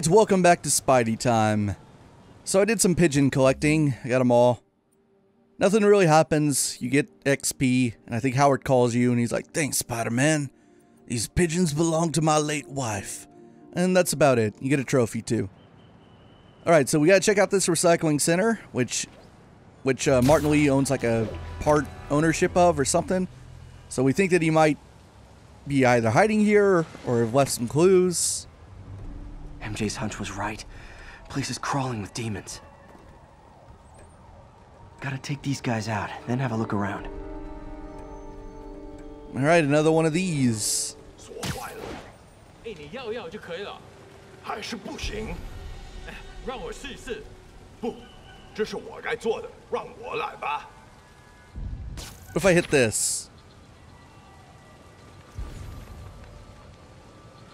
Alright, welcome back to Spidey Time. So I did some pigeon collecting, I got them all. Nothing really happens, you get XP, and I think Howard calls you and he's like, "Thanks, Spider-Man. These pigeons belong to my late wife." And that's about it, you get a trophy too. Alright, so we gotta check out this recycling center, which Martin Lee owns like a part ownership of or something. So we think that he might be either hiding here or have left some clues. MJ's hunch was right. Place is crawling with demons. Gotta take these guys out, then have a look around. Alright, another one of these. What if I hit this?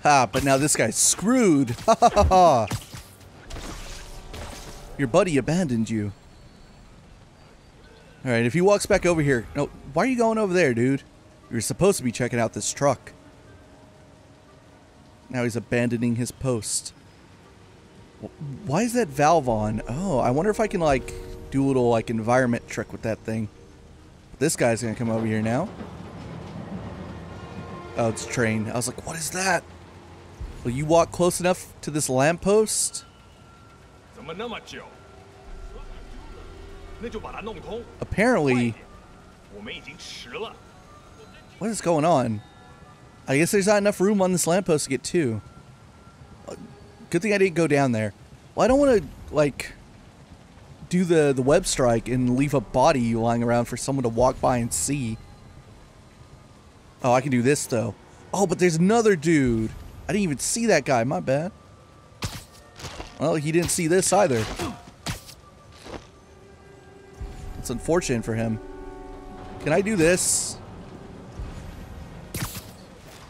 Ah, but now this guy's screwed. Ha ha ha. Your buddy abandoned you. Alright, if he walks back over here. No, why are you going over there, dude? You're supposed to be checking out this truck. Now he's abandoning his post. Why is that valve on? Oh, I wonder if I can, like, do a little, like, environment trick with that thing. This guy's gonna come over here now. Oh, it's a train. I was like, what is that? Will you walk close enough to this lamppost? Apparently... what is going on? I guess there's not enough room on this lamppost to get two. Good thing I didn't go down there. Well, I don't want to, like, do the web strike and leave a body lying around for someone to walk by and see. Oh, I can do this, though. Oh, but there's another dude. I didn't even see that guy. My bad. Well, he didn't see this either. It's unfortunate for him. Can I do this?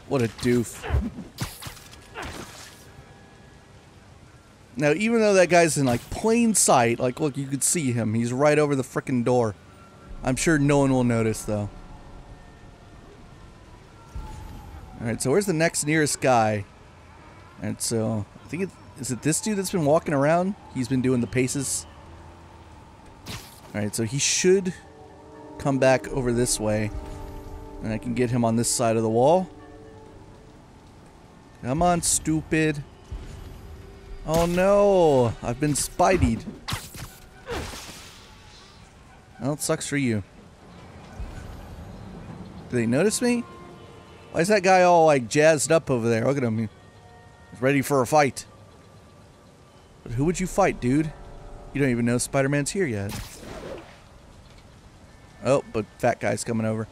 What a doof. Now, even though that guy's in, like, plain sight, like, look, you could see him. He's right over the frickin' door. I'm sure no one will notice, though. Alright, so where's the next nearest guy? Alright, so, I think is it this dude that's been walking around? He's been doing the paces. Alright, so he should come back over this way. And I can get him on this side of the wall. Come on, stupid. Oh no, I've been spideyed. Well, it sucks for you. Do they notice me? Why is that guy all like jazzed up over there? Look at him, he's ready for a fight. But who would you fight, dude? You don't even know Spider-Man's here yet. Oh, but fat guy's coming over.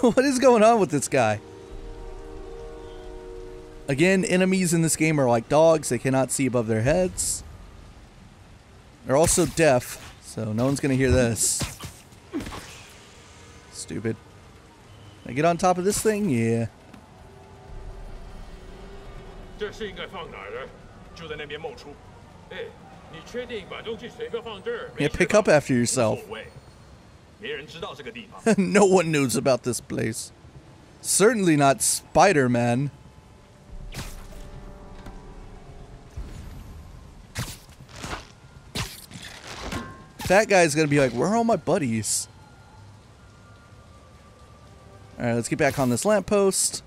What is going on with this guy? Again, enemies in this game are like dogs. They cannot see above their heads. They're also deaf, so no one's gonna hear this. Stupid. Can I get on top of this thing? Yeah. Yeah, pick up after yourself. No one knows about this place. Certainly not Spider-Man. That guy's gonna be like, where are all my buddies? Alright, let's get back on this lamppost.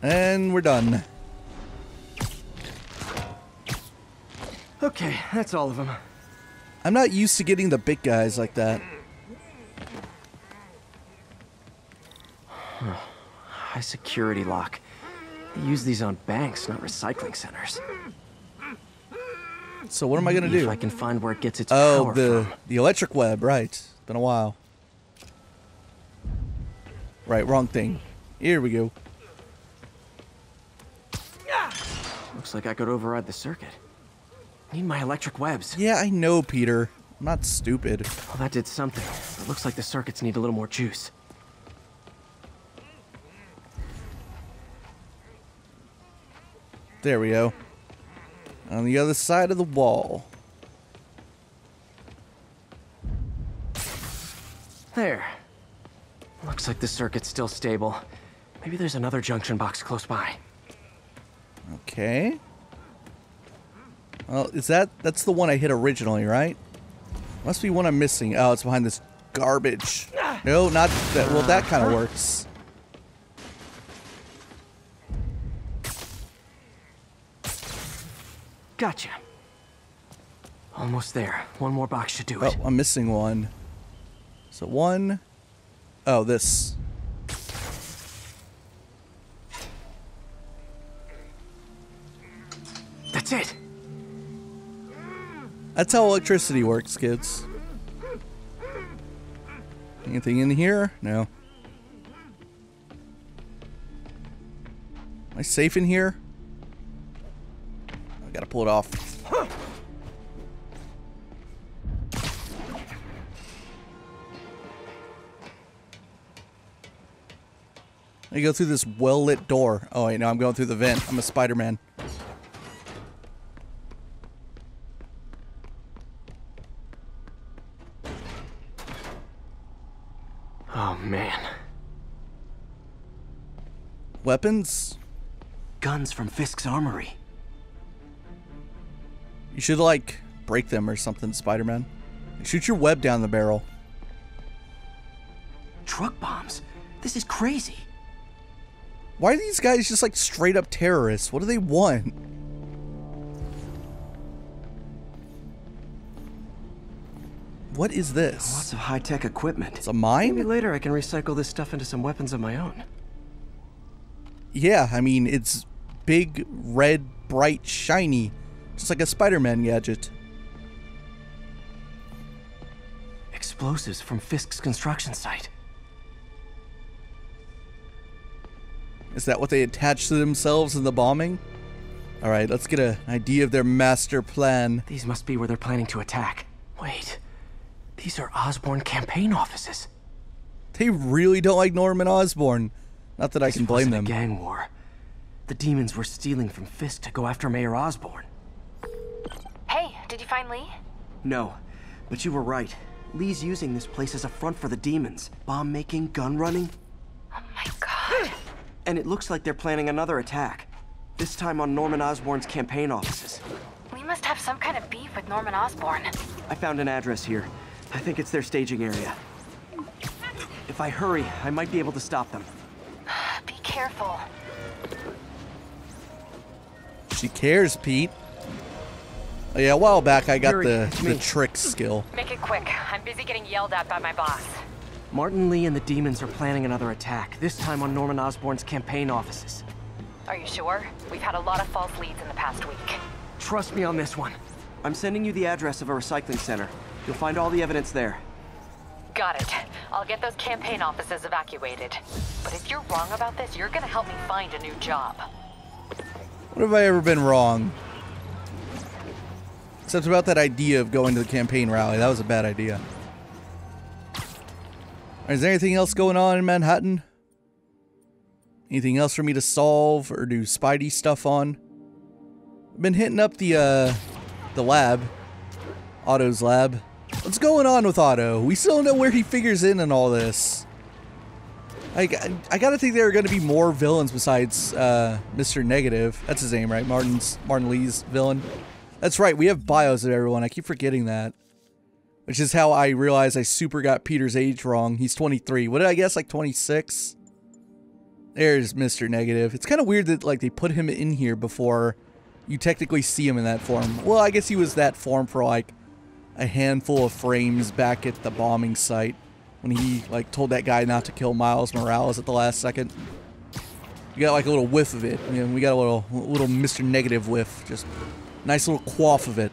And we're done. Okay, that's all of them. I'm not used to getting the big guys like that. High security lock. They use these on banks, not recycling centers. So what am I gonna do? If I can find where it gets its power the electric web, right? It's been a while. Right, wrong thing. Here we go. Looks like I could override the circuit. Need my electric webs. Yeah, I know, Peter. I'm not stupid. Well, that did something. It looks like the circuits need a little more juice. There we go. On the other side of the wall. There. Looks like the circuit's still stable. Maybe there's another junction box close by. Okay. Well, is that... That's the one I hit originally, right? Must be one I'm missing. Oh, it's behind this garbage. No, not that. Well, that kind of works. Gotcha. Almost there. One more box should do it. Oh, I'm missing one. So one... Oh, this. That's it. That's how electricity works, kids. Anything in here? No. Am I safe in here? I gotta pull it off. Huh. I go through this well-lit door. Oh, wait, no, I'm going through the vent. I'm a Spider-Man. Oh, man. Weapons? Guns from Fisk's armory. You should, like, break them or something, Spider-Man. Shoot your web down the barrel. Truck bombs? This is crazy. Why are these guys just like straight up terrorists? What do they want? What is this? Lots of high-tech equipment. It's a mine? Maybe later I can recycle this stuff into some weapons of my own. Yeah, I mean, it's big, red, bright, shiny. Just like a Spider-Man gadget. Explosives from Fisk's construction site. Is that what they attach to themselves in the bombing? Alright, let's get an idea of their master plan. These must be where they're planning to attack. Wait, these are Osborn campaign offices. They really don't like Norman Osborn. Not that I can blame them. This wasn't a gang war. The demons were stealing from Fisk to go after Mayor Osborn. Hey, did you find Lee? No, but you were right. Lee's using this place as a front for the demons. Bomb making, gun running. Oh my god. And it looks like they're planning another attack. This time on Norman Osborn's campaign offices. We must have some kind of beef with Norman Osborn. I found an address here. I think it's their staging area. If I hurry, I might be able to stop them. Be careful. She cares, Pete. Oh, yeah, a while back I got the trick skill. Make it quick. I'm busy getting yelled at by my boss. Martin Lee and the demons are planning another attack, this time on Norman Osborn's campaign offices. Are you sure? We've had a lot of false leads in the past week. Trust me on this one. I'm sending you the address of a recycling center. You'll find all the evidence there. Got it. I'll get those campaign offices evacuated. But if you're wrong about this, you're gonna help me find a new job. What have I ever been wrong? Except about that idea of going to the campaign rally. That was a bad idea. Is there anything else going on in Manhattan? Anything else for me to solve or do Spidey stuff on? I've been hitting up the lab. Otto's lab. What's going on with Otto? We still don't know where he figures in all this. I gotta think there are gonna be more villains besides Mr. Negative. That's his name, right? Martin Lee's villain. That's right, we have bios of everyone. I keep forgetting that. Which is how I realized I super got Peter's age wrong. He's 23. What did I guess? Like 26? There's Mr. Negative. It's kind of weird that like they put him in here before you technically see him in that form. Well, I guess he was that form for like a handful of frames back at the bombing site when he like told that guy not to kill Miles Morales at the last second. You got like a little whiff of it. I mean, we got a little Mr. Negative whiff. Just nice little quaff of it.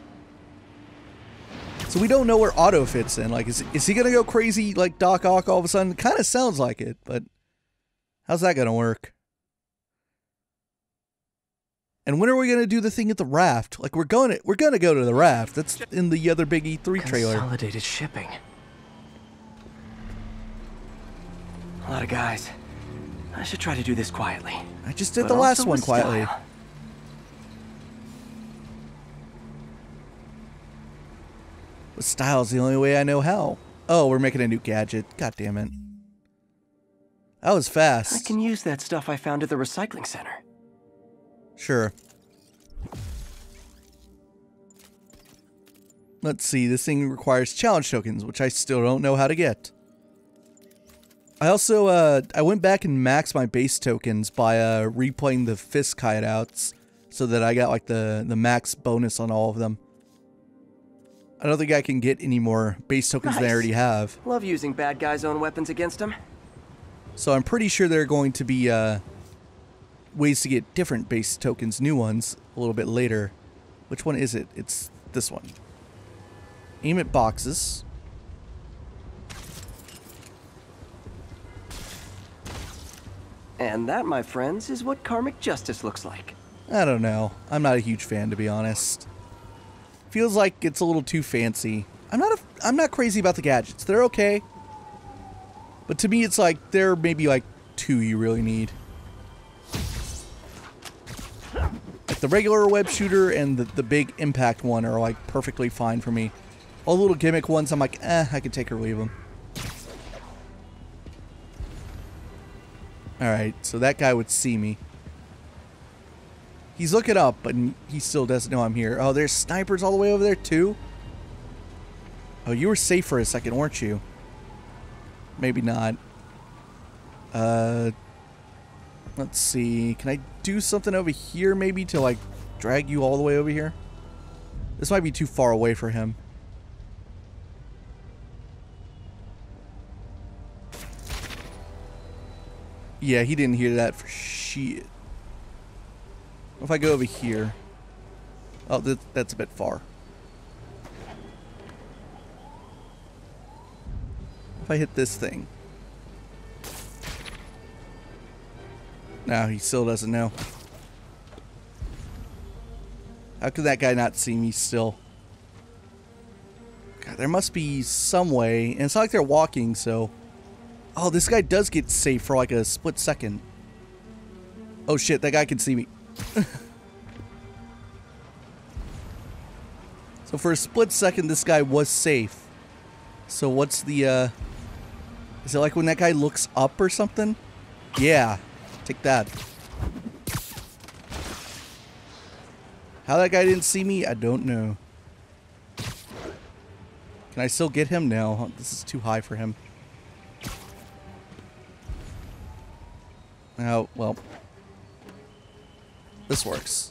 So we don't know where Otto fits in. Like, is he gonna go crazy like Doc Ock all of a sudden? Kind of sounds like it, but how's that gonna work? And when are we gonna do the thing at the raft? Like, we're gonna go to the raft. That's in the other big E3 trailer. Consolidated shipping. A lot of guys. I should try to do this quietly. I just did the last one quietly. Style's the only way I know how. Oh, we're making a new gadget. God damn it. That was fast. I can use that stuff I found at the recycling center. Sure. Let's see, this thing requires challenge tokens, which I still don't know how to get. I also, I went back and maxed my base tokens by, replaying the Fist hideouts, so that I got, like, the max bonus on all of them. I don't think I can get any more base tokens than I already have. Love using bad guys' own weapons against them. So I'm pretty sure there are going to be, ways to get different base tokens, new ones, a little bit later. Which one is it? It's this one. Aim at boxes. And that, my friends, is what karmic justice looks like. I don't know. I'm not a huge fan, to be honest. Feels like it's a little too fancy. I'm not crazy about the gadgets. They're okay. But to me, it's like there may be like two you really need. Like the regular web shooter and the big impact one are like perfectly fine for me. All the little gimmick ones, I'm like, eh, I could take or leave them. Alright, so that guy would see me. He's looking up, but he still doesn't know I'm here. Oh, there's snipers all the way over there, too? Oh, you were safe for a second, weren't you? Maybe not. Let's see. Can I do something over here, maybe, to, like, drag you all the way over here? This might be too far away for him. Yeah, he didn't hear that for shit. If I go over here... Oh, that's a bit far. If I hit this thing... No, he still doesn't know. How could that guy not see me still? God, there must be some way. And it's not like they're walking, so... Oh, this guy does get safe for like a split second. Oh shit, that guy can see me. So for a split second, this guy was safe. So what's the, is it like when that guy looks up or something? Yeah, take that. How that guy didn't see me, I don't know. Can I still get him? No, this is too high for him. Oh, well. This works.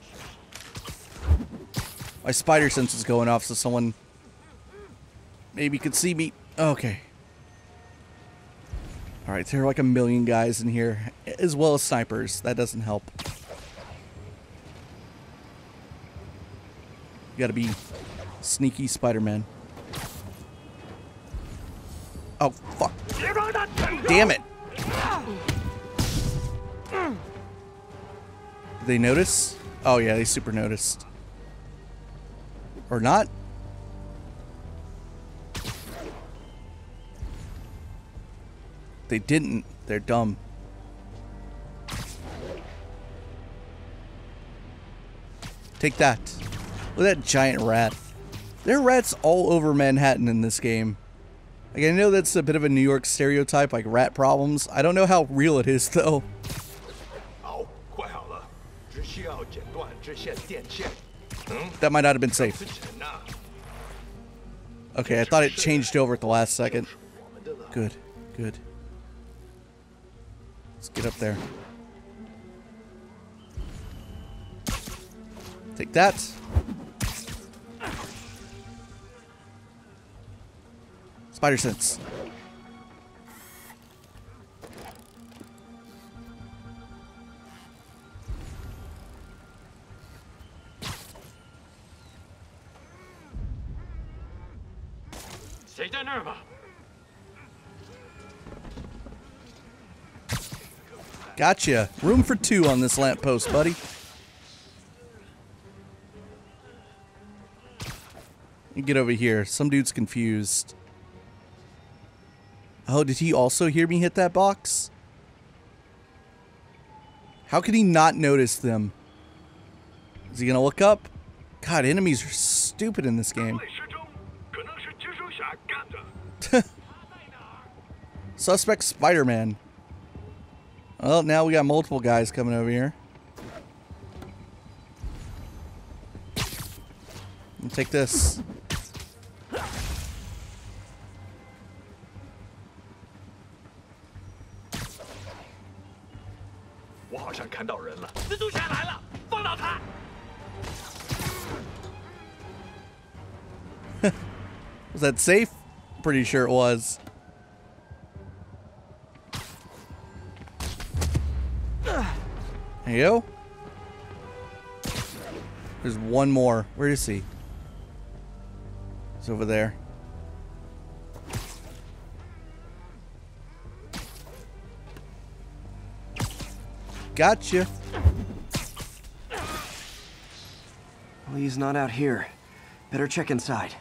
My spider sense is going off, so someone maybe could see me. Okay. Alright, there are like a million guys in here, as well as snipers. That doesn't help. You gotta be sneaky Spider-Man. Oh, fuck. Damn it. Did they notice? Oh yeah, they super noticed. Or not? They didn't. They're dumb. Take that. Look at that giant rat. There are rats all over Manhattan in this game. Like, I know that's a bit of a New York stereotype, like rat problems. I don't know how real it is, though. That might not have been safe. Okay, I thought it changed over at the last second. Good, good. Let's get up there. Take that. Spider sense. Gotcha. Room for two on this lamppost, buddy. Get over here. Some dude's confused. Oh, did he also hear me hit that box? How could he not notice them? Is he gonna look up? God, enemies are stupid in this game. Suspect Spider-Man. Well, now we got multiple guys coming over here. Take this. Was that safe? Pretty sure it was. There you go. There's one more. Where is he? It's over there. Gotcha. Lee's not out here. Better check inside.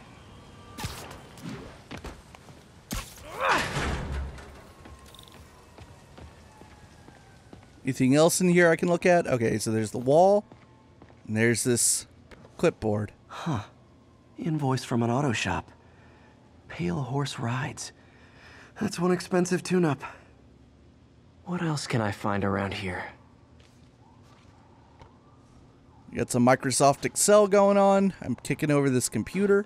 Anything else in here I can look at? Okay, so there's the wall, and there's this clipboard. Huh. Invoice from an auto shop. Pale Horse Rides. That's one expensive tune-up. What else can I find around here? You got some Microsoft Excel going on. I'm kicking over this computer.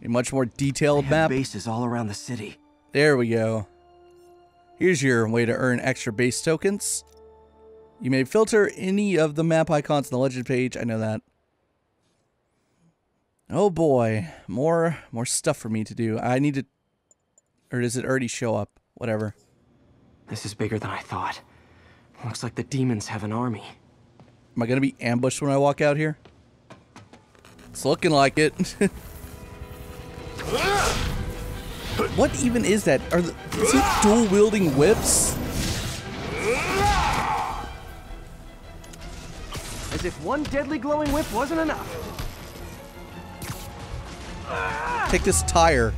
A much more detailed map. Bases all around the city. There we go. Here's your way to earn extra base tokens. You may filter any of the map icons on the legend page. I know that. Oh boy. More stuff for me to do. I need to... Or does it already show up? Whatever. This is bigger than I thought. Looks like the demons have an army. Am I going to be ambushed when I walk out here? It's looking like it. What even is that? Is it dual-wielding whips? As if one deadly glowing whip wasn't enough. Take this tire.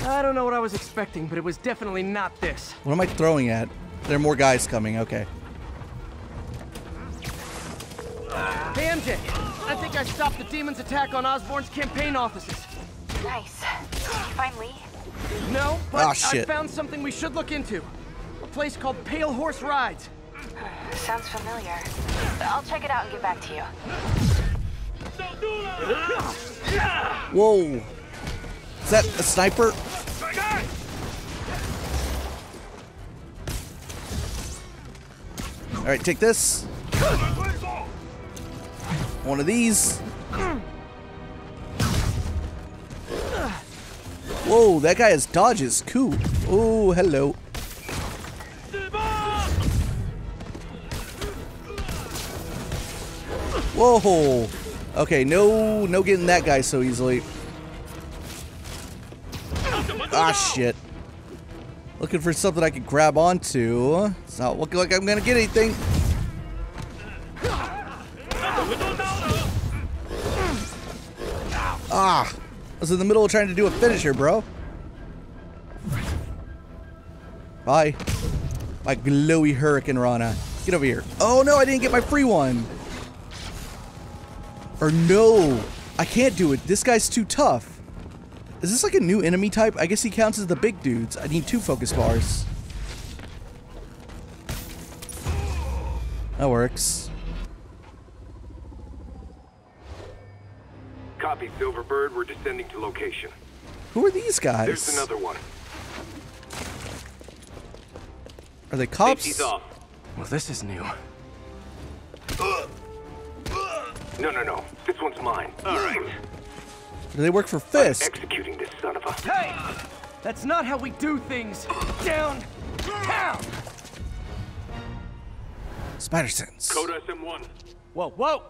I don't know what I was expecting, but it was definitely not this. What am I throwing at? There are more guys coming, okay. Damn it! I think I stopped the demon's attack on Osborn's campaign offices. Nice. Did you find Lee? No, but I found something we should look into. A place called Pale Horse Rides. Sounds familiar. I'll check it out and get back to you. Whoa. Is that a sniper? All right, take this. One of these. Whoa, that guy has dodges. Cool. Oh, hello. Whoa. Okay, no getting that guy so easily. Ah, shit. Looking for something I can grab onto. It's not looking like I'm gonna get anything. Ah, I was in the middle of trying to do a finisher, bro. Bye. My glowy hurricane Rana. Get over here. Oh no, I didn't get my free one. Or no, I can't do it. This guy's too tough. Is this like a new enemy type? I guess he counts as the big dudes. I need two focus bars. That works. Copy, Silverbird. We're descending to location. Who are these guys? There's another one. Are they cops? Well, this is new. No. This one's mine. All right. Do they work for Fist? I'm executing this son of a... Hey! That's not how we do things. Down. Down. Spider sense. Code SM1. Whoa.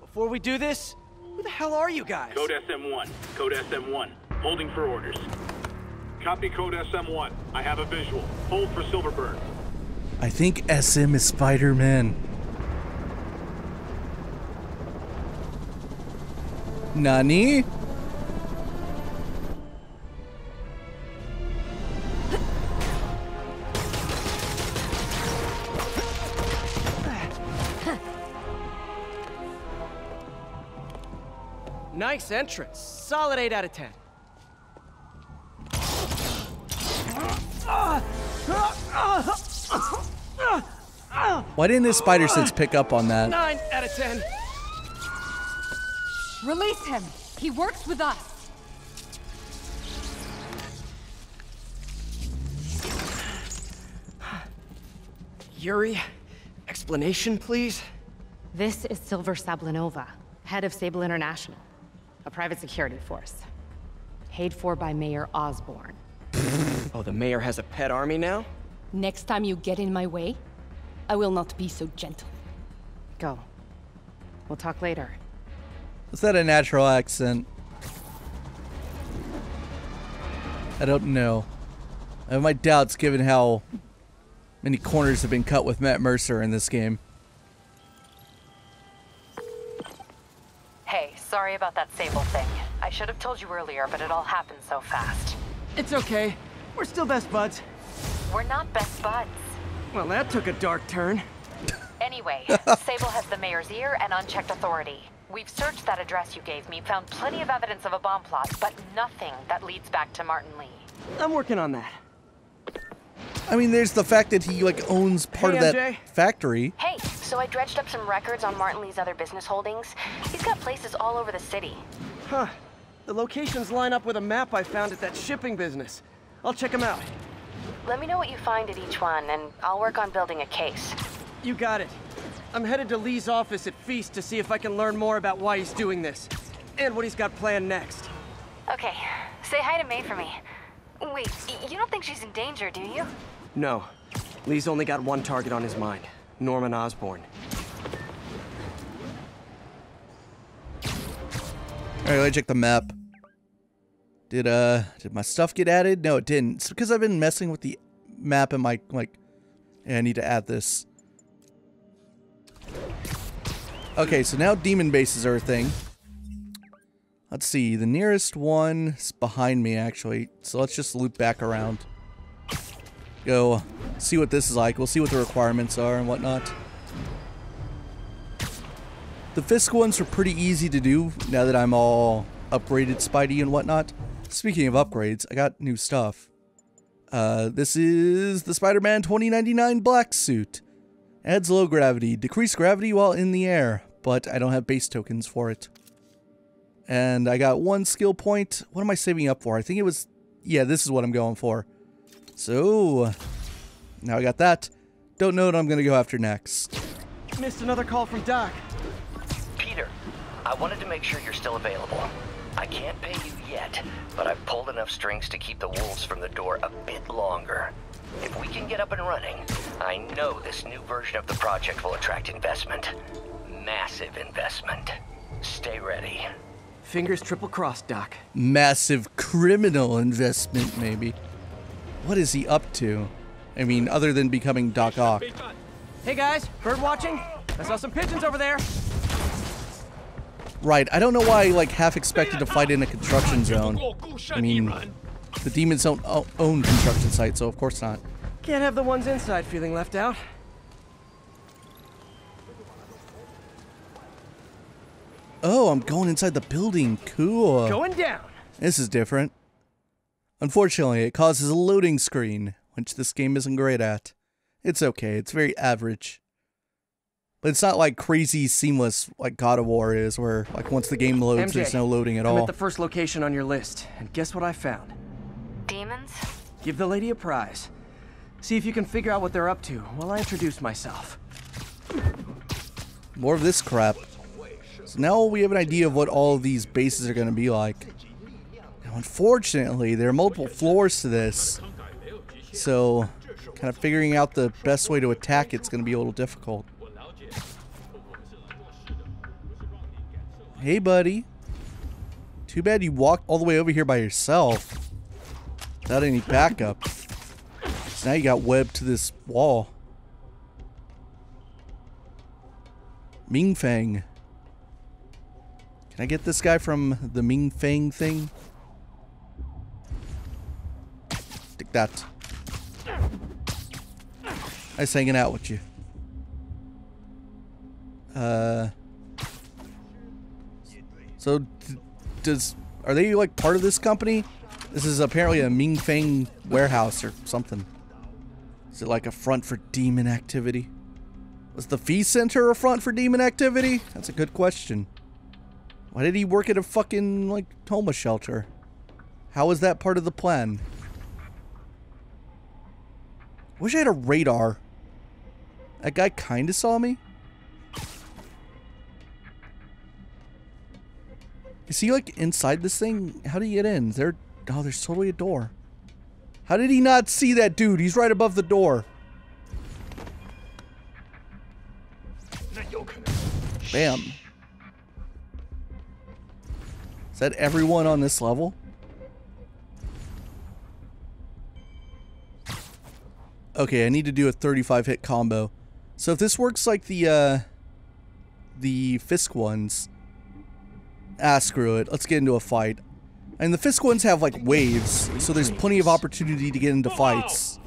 Before we do this, who the hell are you guys? Code SM1. Code SM1. Holding for orders. Copy code SM1. I have a visual. Hold for Silverbird. I think SM is Spider-Man. Nani? Nice entrance. Solid 8 out of 10. Why didn't his spider sense pick up on that? 9 out of 10. Release him. He works with us. Yuri, explanation, please. This is Silver Sablinova, head of Sable International, a private security force. Paid for by Mayor Osborn. Oh, the mayor has a pet army now? Next time you get in my way, I will not be so gentle. Go. We'll talk later. Is that a natural accent? I don't know. I have my doubts given how many corners have been cut with Matt Mercer in this game. Hey, sorry about that Sable thing. I should have told you earlier, but it all happened so fast. It's okay. We're still best buds. We're not best buds. Well, that took a dark turn. Anyway, Sable has the mayor's ear and unchecked authority. We've searched that address you gave me, found plenty of evidence of a bomb plot, but nothing that leads back to Martin Lee. I'm working on that. I mean, there's the fact that he, like, owns part of that factory. Hey, so I dredged up some records on Martin Lee's other business holdings. He's got places all over the city. Huh. The locations line up with a map I found at that shipping business. I'll check them out. Let me know what you find at each one, and I'll work on building a case. You got it. I'm headed to Lee's office at Feast to see if I can learn more about why he's doing this, and what he's got planned next. Okay. Say hi to May for me. Wait, you don't think she's in danger, do you? No. Lee's only got one target on his mind. Norman Osborn. Alright, let me check the map. Did my stuff get added? No, it didn't. It's because I've been messing with the map and my, like, yeah, I need to add this. Okay, so now demon bases are a thing. Let's see, the nearest one is behind me, actually. So let's just loop back around. Go see what this is like. We'll see what the requirements are and whatnot. The Fisk ones are pretty easy to do now that I'm all upgraded Spidey and whatnot. Speaking of upgrades, I got new stuff. This is the Spider-Man 2099 black suit. Adds low gravity, decrease gravity while in the air, but I don't have base tokens for it. And I got one skill point. What am I saving up for? I think it was, yeah, this is what I'm going for. So, now I got that. Don't know what I'm gonna go after next. Missed another call from Doc. Peter, I wanted to make sure you're still available. I can't pay you yet, but I've pulled enough strings to keep the wolves from the door a bit longer. If we can get up and running, I know this new version of the project will attract investment. Massive investment. Stay ready. Fingers triple-crossed, Doc. Massive criminal investment, maybe. What is he up to? I mean, other than becoming Doc Ock. Hey guys, bird watching? I saw some pigeons over there. Right, I don't know why I, like, half expected to fight in a construction zone. I mean, the demons don't own construction sites, so of course not. Can't have the ones inside feeling left out. Oh, I'm going inside the building. Cool. Going down. This is different. Unfortunately, it causes a loading screen, which this game isn't great at. It's okay. It's very average. But it's not like crazy seamless like God of War is, where like once the game loads, MJ, there's no loading at all. I'm at the first location on your list, and guess what I found? Demons? Give the lady a prize. See if you can figure out what they're up to while I introduce myself. More of this crap. So now we have an idea of what all of these bases are going to be like. Now, unfortunately, there are multiple floors to this. So, kind of figuring out the best way to attack it's going to be a little difficult. Hey, buddy. Too bad you walked all the way over here by yourself. Without any backup. So now you got webbed to this wall. Mingfeng. Can I get this guy from the Mingfeng thing? Take that. Nice hanging out with you. So, are they like part of this company? This is apparently a Mingfeng warehouse or something. Is it like a front for demon activity? Was the Feast Center a front for demon activity? That's a good question. Why did he work at a fucking, like, homeless shelter? How is that part of the plan? Wish I had a radar. That guy kinda saw me. Is he, like, inside this thing? How do you get in? Oh, there's totally a door. How did he not see that dude? He's right above the door. Bam. Is that everyone on this level? Okay, I need to do a 35 hit combo. So if this works like the Fisk ones... Ah, screw it. Let's get into a fight. And the Fisk ones have, like, waves, so there's plenty of opportunity to get into fights.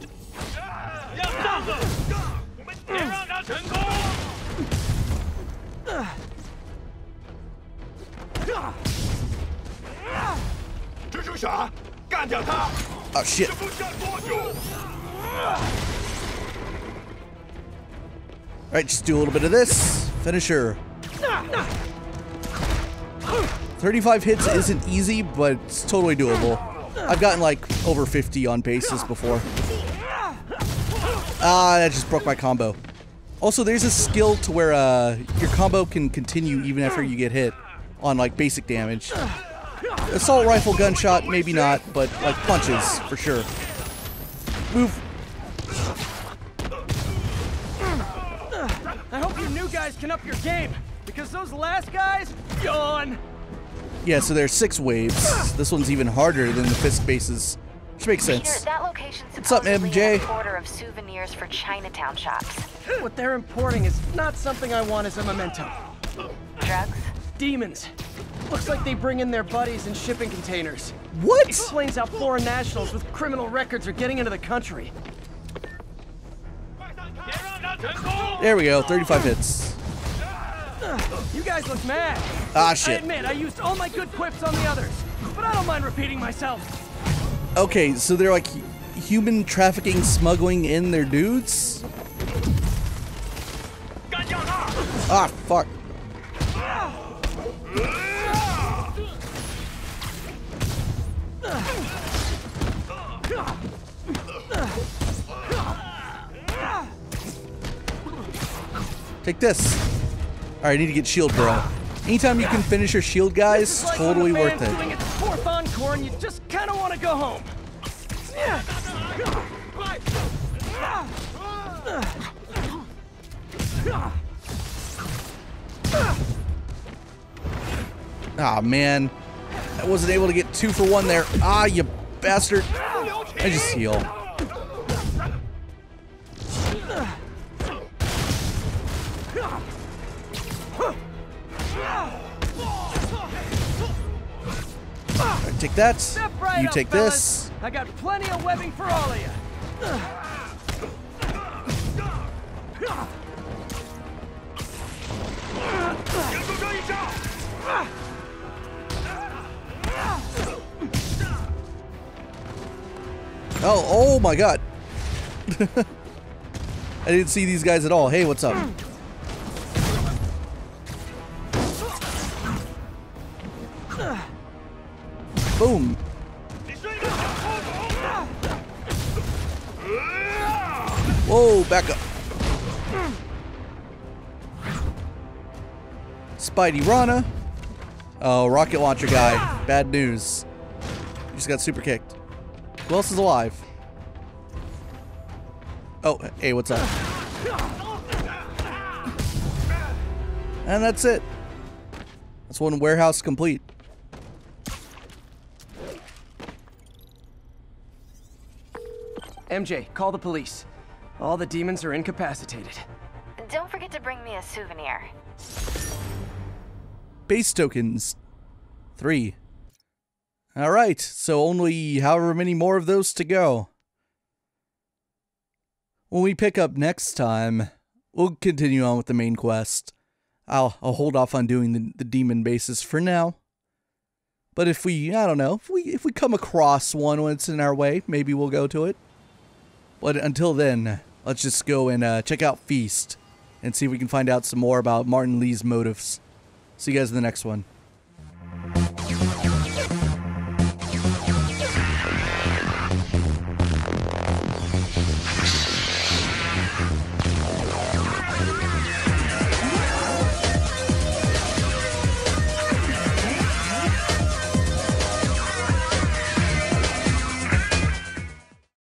Oh, shit. Alright, just do a little bit of this. Finisher. 35 hits isn't easy, but it's totally doable. I've gotten like over 50 on bases before. Ah, that just broke my combo. Also, there's a skill to where your combo can continue even after you get hit on like basic damage. Assault rifle gunshot, maybe not, but like punches for sure. Move. I hope you new guys can up your game, because those last guys, gone. Yeah, so there's 6 waves. This one's even harder than the Fisk bases, which makes sense. What's up, MJ? Order of souvenirs for Chinatown shops. What they're importing is not something I want as a memento. Drugs? Demons. Looks like they bring in their buddies in shipping containers. What? Explains how foreign nationals with criminal records are getting into the country. There we go, 35 hits. You guys look mad. Ah, shit. I admit, I used all my good quips on the others, but I don't mind repeating myself. Okay, so they're like human trafficking, smuggling in their dudes? Ah, fuck. Take this. Alright, I need to get shield, bro. Anytime you can finish your shield, guys, like totally worth it. Doing its fourth encore and you just kind of want to go home. Ah, man. I wasn't able to get 2 for 1 there. Ah, you bastard. I just heal. Take that. Right you up, take fellas. This. I got plenty of webbing for all of you. Oh my god. I didn't see these guys at all. Hey, what's up? Boom. Whoa, back up. Spidey Rana. Oh, rocket launcher guy. Bad news. You just got super kicked. Who else is alive? Oh, hey, what's up? And that's it. That's one warehouse complete. MJ, call the police. All the demons are incapacitated. Don't forget to bring me a souvenir. Base tokens. 3. Alright, so only however many more of those to go. When we pick up next time, we'll continue on with the main quest. I'll hold off on doing the demon bases for now. But if we, I don't know, if we come across one when it's in our way, maybe we'll go to it. But until then, let's just go and check out Feast. and see if we can find out some more about Martin Lee's motives. See you guys in the next one.